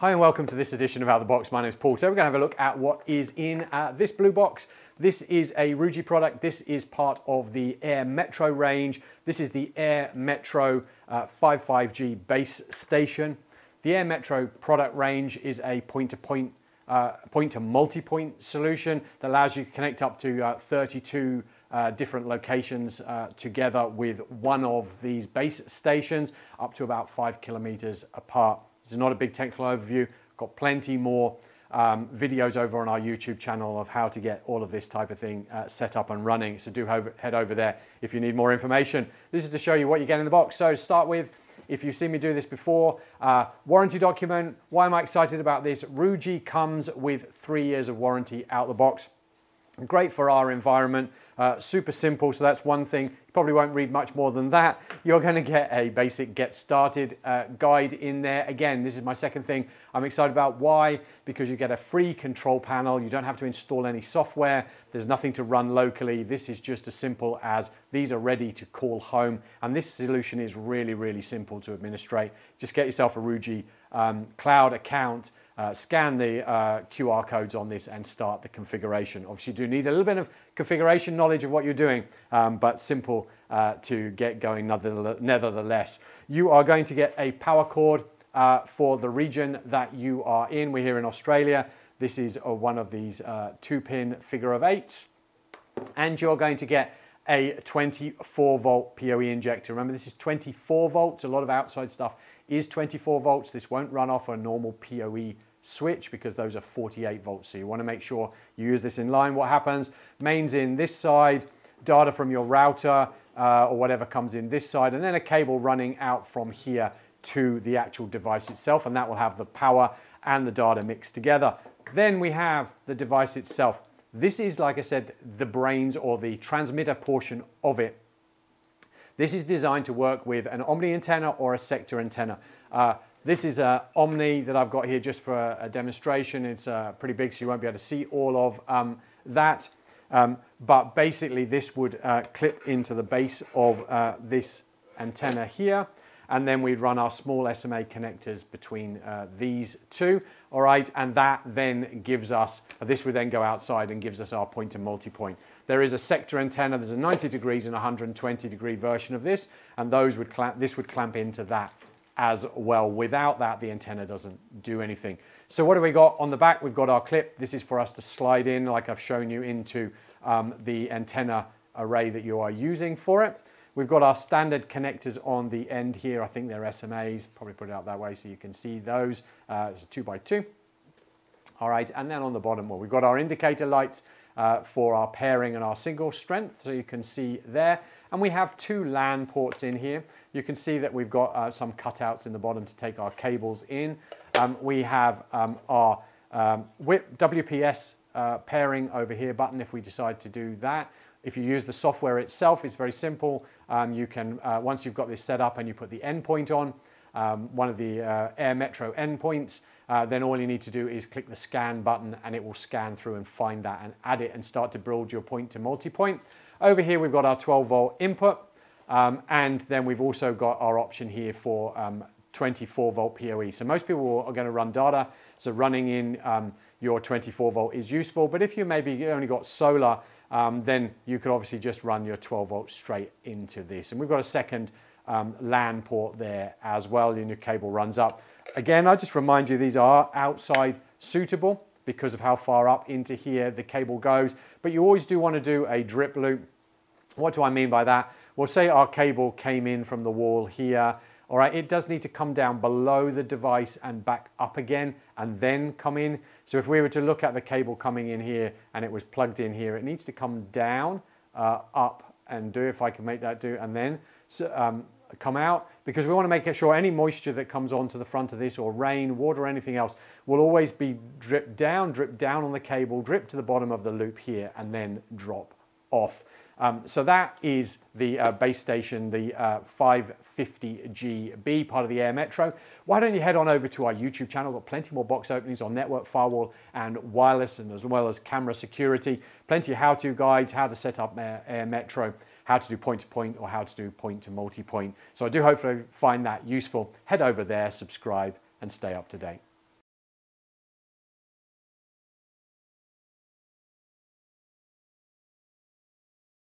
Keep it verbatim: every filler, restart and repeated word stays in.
Hi and welcome to this edition of Out of the Box. My name is Paul. Today we're going to have a look at what is in uh, this blue box. This is a Ruijie product. This is part of the AirMetro range. This is the AirMetro uh, five five G base station. The AirMetro product range is a point-to-point, uh, point-to-multi-point solution that allows you to connect up to uh, thirty-two Uh, different locations uh, together with one of these base stations up to about five kilometers apart. This is not a big technical overview. I've got plenty more um, videos over on our YouTube channel of how to get all of this type of thing uh, set up and running. So do ho- head over there if you need more information. This is to show you what you get in the box. So to start with, if you've seen me do this before, uh, warranty document. Why am I excited about this? Ruijie comes with three years of warranty out the box. Great for our environment, uh, super simple, so that's one thing. You probably won't read much more than that. You're going to get a basic get started uh, guide in there. Again, this is my second thing I'm excited about. Why? Because you get a free control panel. You don't have to install any software. There's nothing to run locally. This is just as simple as these are ready to call home. And this solution is really, really simple to administrate. Just get yourself a Ruijie um, cloud account. Uh, scan the uh, Q R codes on this and start the configuration. Obviously you do need a little bit of configuration knowledge of what you're doing, um, but simple uh, to get going nevertheless. You are going to get a power cord uh, for the region that you are in. We're here in Australia. This is uh, one of these uh, two pin figure of eights. And you're going to get a twenty-four volt P O E injector. Remember, this is twenty-four volts. A lot of outside stuff is twenty-four volts. This won't run off a normal P O E switch because those are forty-eight volts, so you want to make sure you use this in line. What happens? Mains in this side, data from your router uh, or whatever comes in this side, and then a cable running out from here to the actual device itself, and that will have the power and the data mixed together. Then we have the device itself. This is, like I said, the brains or the transmitter portion of it. This is designed to work with an omni antenna or a sector antenna. Uh, This is an Omni that I've got here just for a, a demonstration. It's uh, pretty big, so you won't be able to see all of um, that. Um, but basically, this would uh, clip into the base of uh, this antenna here. And then we'd run our small S M A connectors between uh, these two. All right, and that then gives us, this would then go outside and gives us our point to multi-point. There is a sector antenna, there's a ninety degrees and one hundred twenty degree version of this. And those would clamp, this would clamp into that as well. Without that, the antenna doesn't do anything. So what do we got on the back? We've got our clip. This is for us to slide in, like I've shown you, into um, the antenna array that you are using for it. We've got our standard connectors on the end here. I think they're S M As, probably put it out that way so you can see those. Uh, it's a two by two. All right, and then on the bottom, well, we've got our indicator lights uh, for our pairing and our single strength, so you can see there. And we have two LAN ports in here. You can see that we've got uh, some cutouts in the bottom to take our cables in. Um, we have um, our um, W P S uh, pairing over here button if we decide to do that. If you use the software itself, it's very simple. Um, you can, uh, once you've got this set up and you put the endpoint on, um, one of the uh, AirMetro endpoints, uh, then all you need to do is click the scan button and it will scan through and find that and add it and start to build your point to multi-point. Over here, we've got our twelve volt input. Um, and then we've also got our option here for um, twenty-four volt P O E. So most people are going to run data, so running in um, your twenty-four volt is useful. But if you maybe only got solar, um, then you could obviously just run your twelve volt straight into this. And we've got a second um, LAN port there as well, and your cable runs up. Again, I just remind you, these are outside suitable because of how far up into here the cable goes. But you always do want to do a drip loop. What do I mean by that? Well, say our cable came in from the wall here, all right, it does need to come down below the device and back up again and then come in. So if we were to look at the cable coming in here and it was plugged in here, it needs to come down, uh, up and do, if I can make that do, and then so, um, come out, because we want to make sure any moisture that comes onto the front of this, or rain, water, or anything else, will always be dripped down, dripped down on the cable, dripped to the bottom of the loop here, and then drop off. Um, so that is the uh, base station, the uh, five fifty G B, part of the AirMetro. Why don't you head on over to our YouTube channel? We've got plenty more box openings on network, firewall, and wireless, and as well as camera security. Plenty of how-to guides, how to set up AirMetro, how to do point-to-point, or how to do point-to-multi-point. So I do hopefully find that useful. Head over there, subscribe, and stay up to date.